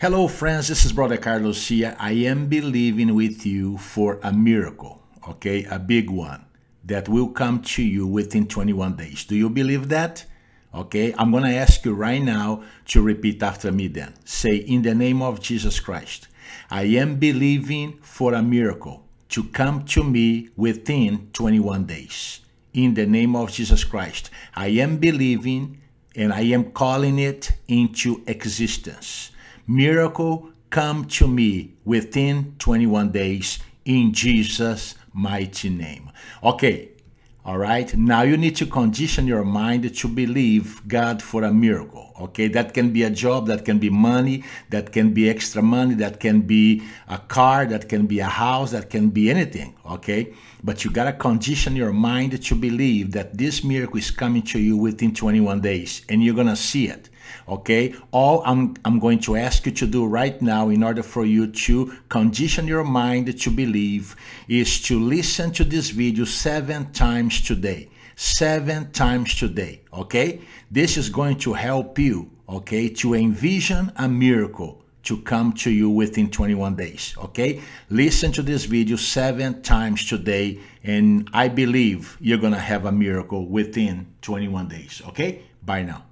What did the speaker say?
Hello friends, this is Brother Carlos Sia. I am believing with you for a miracle, okay, a big one that will come to you within 21 days. Do you believe that? Okay, I'm going to ask you right now to repeat after me then. Say, in the name of Jesus Christ, I am believing for a miracle to come to me within 21 days. In the name of Jesus Christ, I am believing and I am calling it into existence. Miracle come to me within 21 days in Jesus' mighty name. Okay, all right, now you need to condition your mind to believe God for a miracle. Okay, that can be a job, that can be money, that can be extra money, that can be a car, that can be a house, that can be anything. Okay, but you gotta condition your mind to believe that this miracle is coming to you within 21 days and you're gonna see it. Okay, all I'm going to ask you to do right now in order for you to condition your mind to believe is to listen to this video 7 times today. 7 times today, okay? This is going to help you, okay, to envision a miracle to come to you within 21 days, okay? Listen to this video 7 times today, and I believe you're gonna have a miracle within 21 days, okay? Bye now.